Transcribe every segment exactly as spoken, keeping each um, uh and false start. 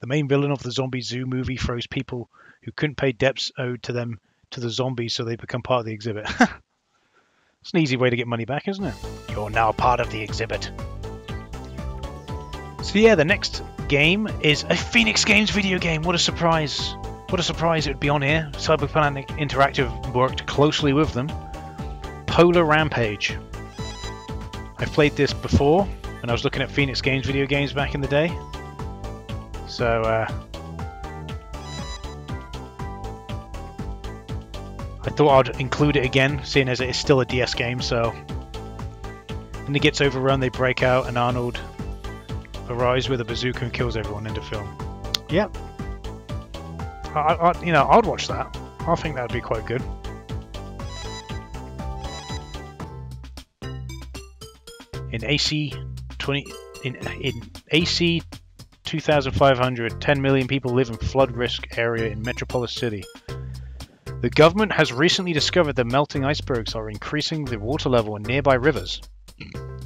The main villain of the Zombie Zoo movie froze people who couldn't pay debts owed to them to the zombies, so they become part of the exhibit. It's an easy way to get money back, isn't it? You're now part of the exhibit. So yeah, the next game is a Phoenix Games video game. What a surprise. What a surprise it would be on here. CyberPlanet Interactive worked closely with them. Polar Rampage. I've played this before, and I was looking at Phoenix Games video games back in the day. So, uh... I thought I'd include it again, seeing as it is still a D S game, so... When it gets overrun, they break out, and Arnold arrives with a bazooka and kills everyone in the film. Yep. I, I, you know, I'd watch that. I think that'd be quite good. In A C twenty in in A C two thousand five hundred, ten million people live in flood risk area in Metropolis City. The government has recently discovered that melting icebergs are increasing the water level in nearby rivers.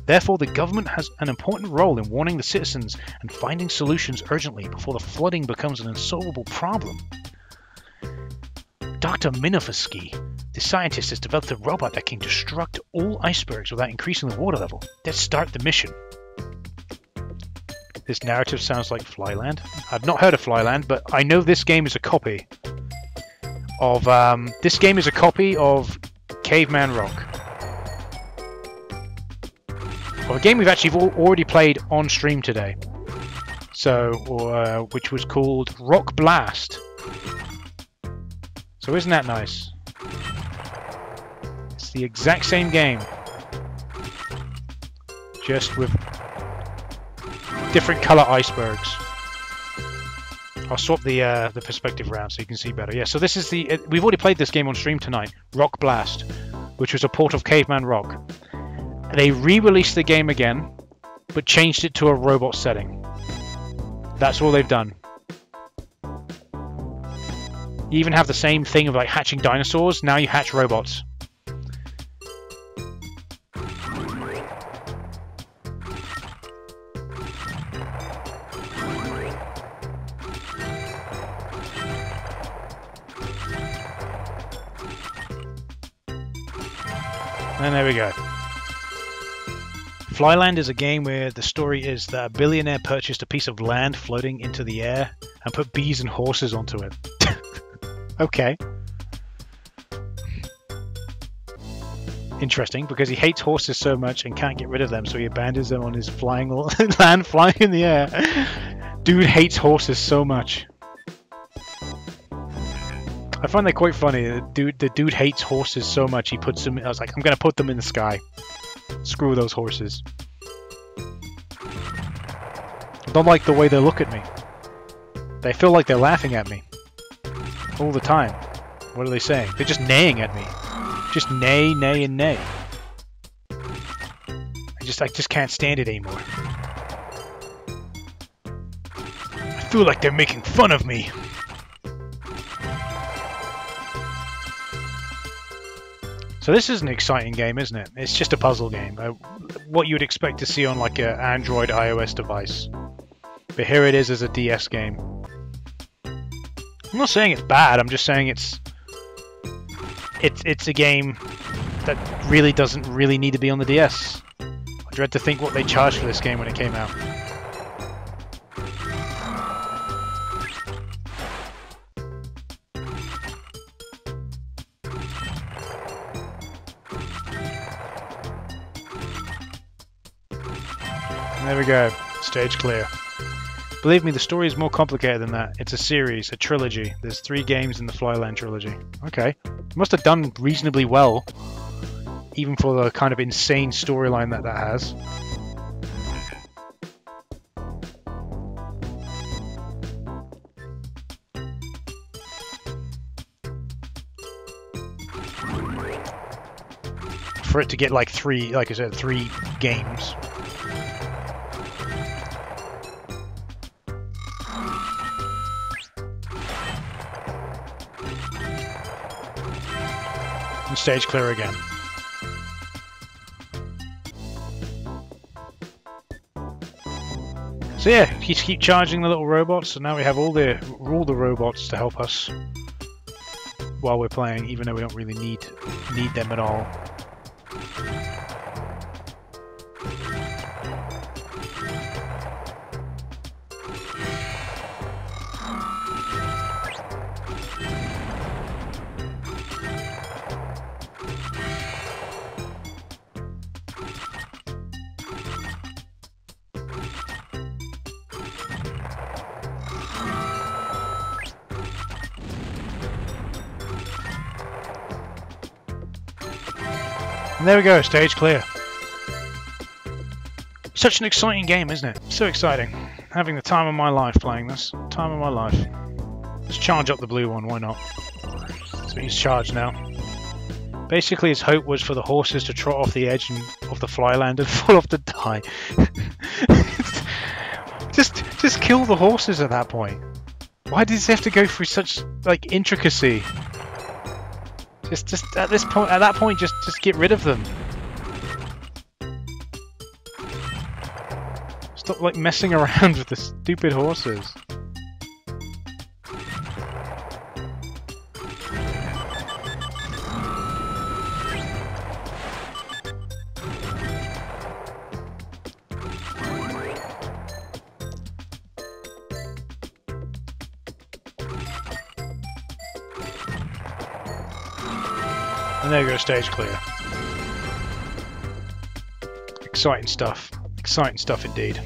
Therefore, the government has an important role in warning the citizens and finding solutions urgently before the flooding becomes an insolvable problem. Doctor Minofsky, the scientist, has developed a robot that can destruct all icebergs without increasing the water level. Let's start the mission. This narrative sounds like Flyland. I've not heard of Flyland, but I know this game is a copy of... Um, this game is a copy of Caveman Rock. Well, a game we've actually already played on stream today, so uh, which was called Rock Blast. So isn't that nice? It's the exact same game, just with different colour icebergs. I'll swap the uh, the perspective round so you can see better. Yeah, so this is the uh, we've already played this game on stream tonight, Rock Blast, which was a port of Caveman Rock. They re-released the game again, but changed it to a robot setting. That's all they've done. You even have the same thing of like hatching dinosaurs, now you hatch robots. And there we go. Flyland is a game where the story is that a billionaire purchased a piece of land floating into the air and put bees and horses onto it. Okay. Interesting, because he hates horses so much and can't get rid of them, so he abandons them on his flying land flying in the air. Dude hates horses so much. I find that quite funny. The dude, the dude hates horses so much he puts them... I was like, I'm going to put them in the sky. Screw those horses. I don't like the way they look at me. They feel like they're laughing at me. All the time. What are they saying? They're just neighing at me. Just neigh, neigh, and neigh. I just, I just can't stand it anymore. I feel like they're making fun of me. So this is an exciting game, isn't it? It's just a puzzle game. Uh, what you would expect to see on like an Android, iOS device. But here it is as a D S game. I'm not saying it's bad, I'm just saying it's... It's, it's a game that really doesn't really need to be on the D S. I dread to think what they charged for this game when it came out. There we go. Stage clear. Believe me, the story is more complicated than that. It's a series, a trilogy. There's three games in the Flyland trilogy. Okay. It must have done reasonably well, even for the kind of insane storyline that that has. For it to get like three, like I said, three games. Stage clear again. So yeah, keep, keep charging the little robots, and now we have all the all the robots to help us while we're playing, even though we don't really need need them at all. And there we go, stage clear. Such an exciting game, isn't it? So exciting. Having the time of my life playing this. Time of my life. Let's charge up the blue one, why not? So he's charged now. Basically his hope was for the horses to trot off the edge and, of the flyland and fall off to die. just, just kill the horses at that point. Why does he have to go through such like intricacy? Just, just at this point, at that point, just, just get rid of them. Stop like messing around with the stupid horses. And there you go, stage clear. Exciting stuff. Exciting stuff indeed.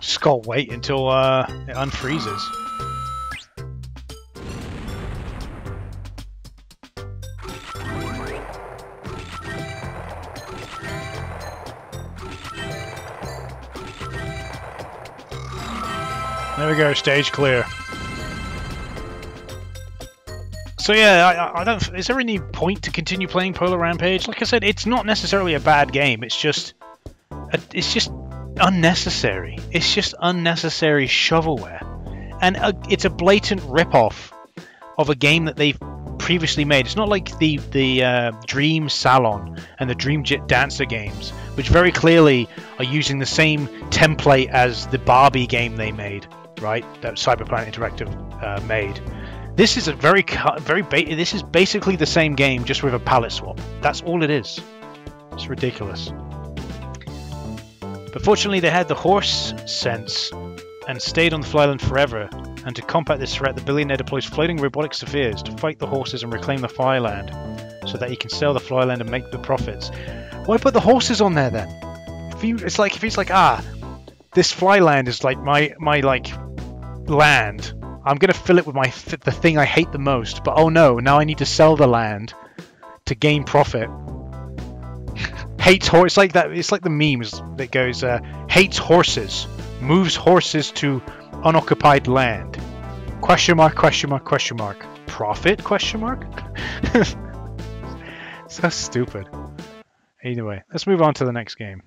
Just gotta wait until uh, it unfreezes. There we go, stage clear. So yeah, I, I don't. Is there any point to continue playing Polar Rampage? Like I said, it's not necessarily a bad game. It's just, it's just. unnecessary. It's just unnecessary shovelware, and a, it's a blatant rip-off of a game that they've previously made. It's not like the the uh, Dream Salon and the Dream Jit Dancer games, which very clearly are using the same template as the Barbie game they made, right? That CyberPlanet Interactive uh, made. This is a very very ba this is basically the same game, just with a palette swap. That's all it is. It's ridiculous. But fortunately they had the horse sense and stayed on the Flyland forever, and to combat this threat the billionaire deploys floating robotic spheres to fight the horses and reclaim the Flyland, so that he can sell the Flyland and make the profits. Why put the horses on there then? If you, it's like if he's like, ah, this Flyland is like my, my like, land. I'm going to fill it with my th the thing I hate the most, but oh no, now I need to sell the land to gain profit. Hates horse. It's like that. It's like the memes that goes uh, hates horses, moves horses to unoccupied land. Question mark. Question mark. Question mark. Profit? Question mark. So stupid. Anyway, let's move on to the next game.